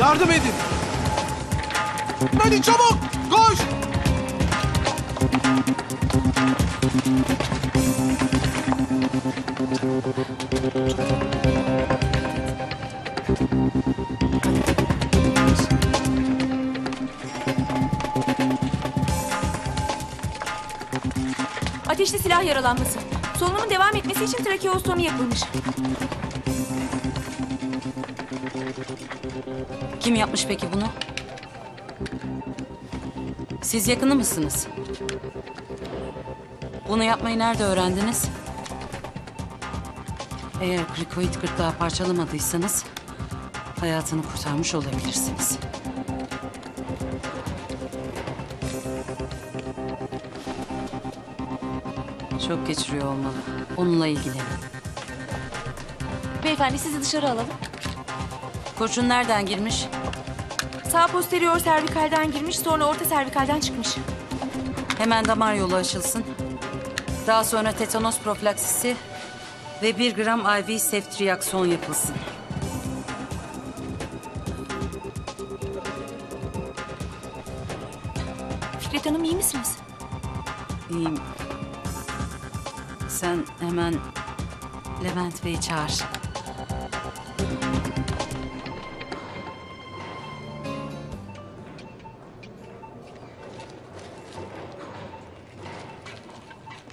Yardım edin. Hadi çabuk, koş. Ateşli silah yaralanması. Solunumun devam etmesi için trakeostomi yapılmış. Kim yapmış peki bunu? Siz yakını mısınız? Bunu yapmayı nerede öğrendiniz? Eğer krikoid gırtlağı parçalamadıysanız hayatını kurtarmış olabilirsiniz. Çok geçiriyor olmalı. Onunla ilgilenin. Beyefendi sizi dışarı alalım. Koçun nereden girmiş? Sağ posterior servikalden girmiş, sonra orta servikalden çıkmış. Hemen damar yolu açılsın. Daha sonra tetanos profilaksisi ve 1 gram IV ceftriaxon yapılsın. Fikret Hanım iyi misiniz? İyiyim. Sen hemen Levent Bey'i çağır.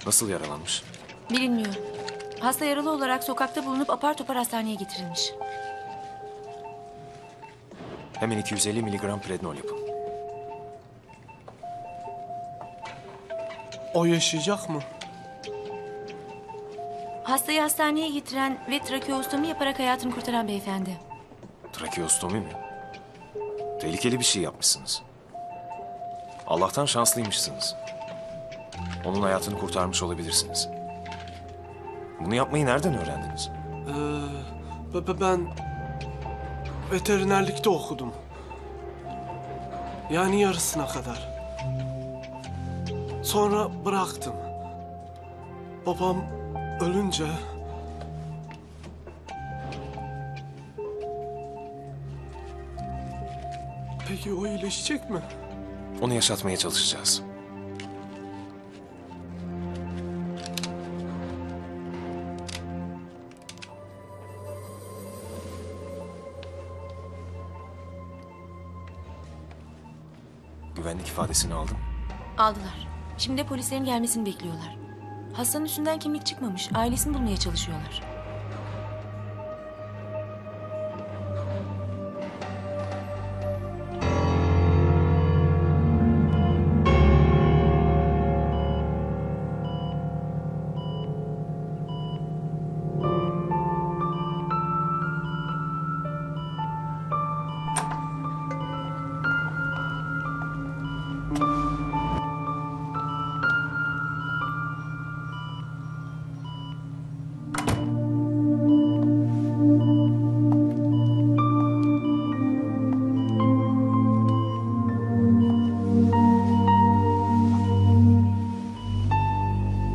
Nasıl yaralanmış? Bilinmiyor. Hasta yaralı olarak sokakta bulunup apar topar hastaneye getirilmiş. Hemen 250 miligram prednol yapın. O yaşayacak mı? Hastayı hastaneye getiren ve trakeostomi yaparak hayatını kurtaran beyefendi. Trakeostomi mi? Tehlikeli bir şey yapmışsınız. Allah'tan şanslıymışsınız. Onun hayatını kurtarmış olabilirsiniz. Bunu yapmayı nereden öğrendiniz? Ben veterinerlikte okudum. Yani yarısına kadar. Sonra bıraktım. Babam ölünce... Peki o iyileşecek mi? Onu yaşatmaya çalışacağız. Güvenlik ifadesini aldım. Aldılar. Şimdi de polislerin gelmesini bekliyorlar. Hastanın üstünden kimlik çıkmamış. Ailesini bulmaya çalışıyorlar.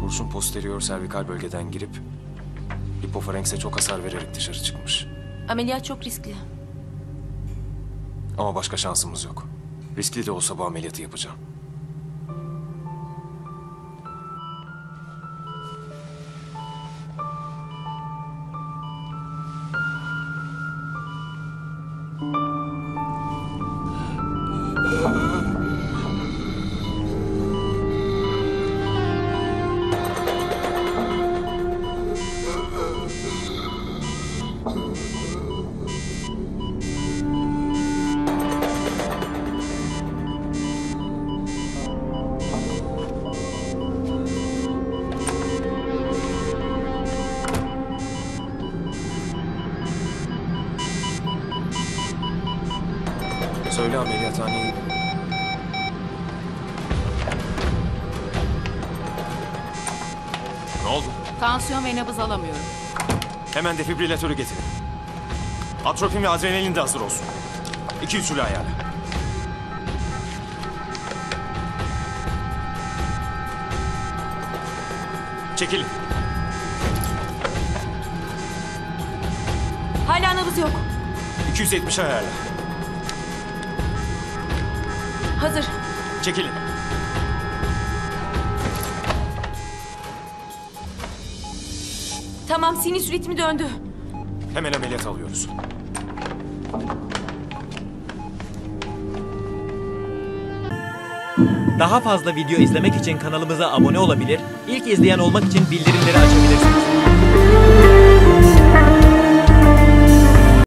Kurşun posterior servikal bölgeden girip hipofarenkse çok hasar vererek dışarı çıkmış. Ameliyat çok riskli. Ama başka şansımız yok. Riskli de olsa bu ameliyatı yapacağım. Söyle ameliyathaneye gidin. Ne oldu? Tansiyon ve nabız alamıyorum. Hemen defibrilatörü getirin. Atropin ve adrenalin de hazır olsun. 2 üçlü ayarla. Çekilin. Hala nabız yok. 270 ayarla. Hazır. Çekilin. Tamam, sinüs ritmi döndü. Hemen ameliyat alıyoruz. Daha fazla video izlemek için kanalımıza abone olabilir, ilk izleyen olmak için bildirimleri açabilirsiniz.